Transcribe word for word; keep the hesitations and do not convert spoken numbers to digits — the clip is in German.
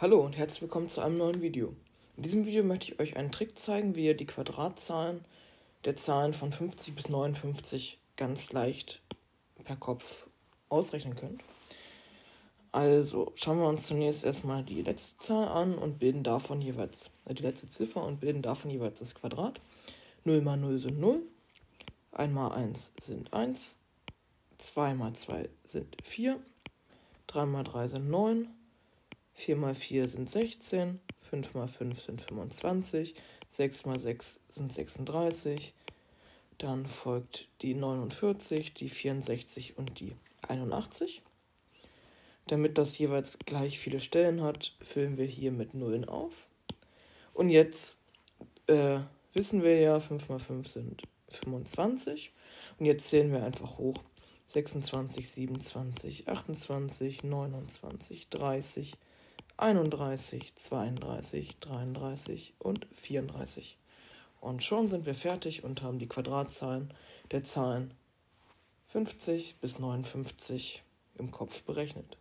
Hallo und herzlich willkommen zu einem neuen Video. In diesem Video möchte ich euch einen Trick zeigen, wie ihr die Quadratzahlen der Zahlen von fünfzig bis neunundfünfzig ganz leicht per Kopf ausrechnen könnt. Also schauen wir uns zunächst erstmal die letzte Zahl an und bilden davon jeweils äh, die letzte Ziffer und bilden davon jeweils das Quadrat. null mal null sind null, eins mal eins sind eins, zwei mal zwei sind vier, drei mal drei sind neun, vier mal vier sind sechzehn, fünf mal fünf sind fünfundzwanzig, sechs mal sechs sind sechsunddreißig, dann folgt die neunundvierzig, die vierundsechzig und die einundachtzig. Damit das jeweils gleich viele Stellen hat, füllen wir hier mit Nullen auf. Und jetzt äh, wissen wir ja, fünf mal fünf sind fünfundzwanzig. Und jetzt zählen wir einfach hoch. sechsundzwanzig, siebenundzwanzig, achtundzwanzig, neunundzwanzig, dreißig, einunddreißig, zweiunddreißig, dreiunddreißig und vierunddreißig. Und schon sind wir fertig und haben die Quadratzahlen der Zahlen fünfzig bis neunundfünfzig im Kopf berechnet.